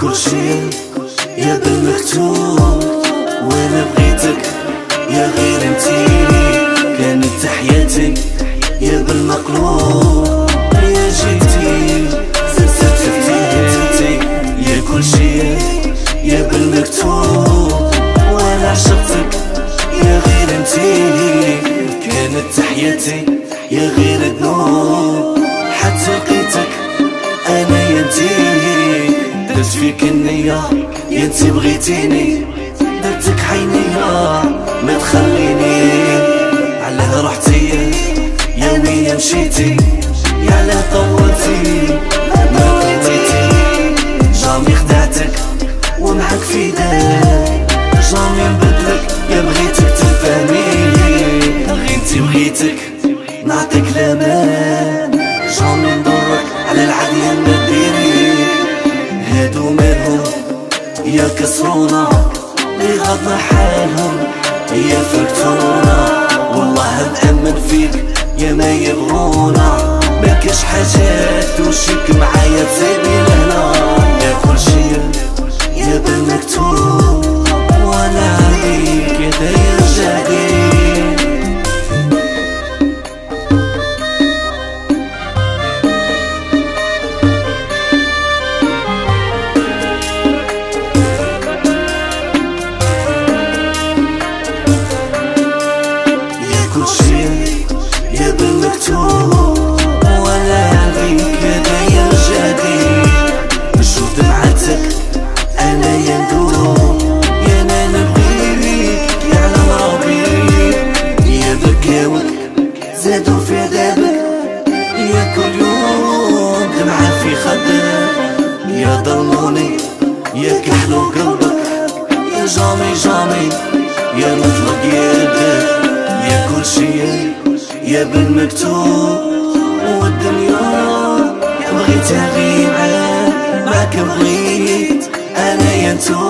كل شي يا بالمكتوب، وانا بغيتك يا غير انتي، كانت حياتي يا بالمقلوب، يا جيتي زرتي يا كل شي يا بالمكتوب، وانا عشقتك يا غير انتي، كانت حياتي يا غير الذنوب، حتى لقيتك انا يا انتي، درت فيك النية يا انتي بغيتيني، درتك حينية ما تخليني، علاه رحتي يا ويا مشيتي، يعلاه طولتي ما بغيتيتي، جامي خدعتك ومعك في يداك، جامي نبدلك يا بغيتك تفهمي، غيرتي بغيتك نعطيك الامان، جامي نضرك على العادية ما ديري، هادو مالهم يا كسرونا، لي غضنا حالهم يا فركتونا، والله نأمن فيك يا ما يبغونا، ماكاش حاجات وشك معايا تزيدني لهنا، يا كل شي يا بالمكتوب، وانا عليك يا داير جديد. زادوا في عذابك يا كل يوم، دمعة في خدك يا ضلوني يا كحلو قلبك، يا جامي جامي يا مطلق يدك، يا كل شي يا بالمكتوب، والدنيا بغيتها غير معاك، بغيت انا يا انتو،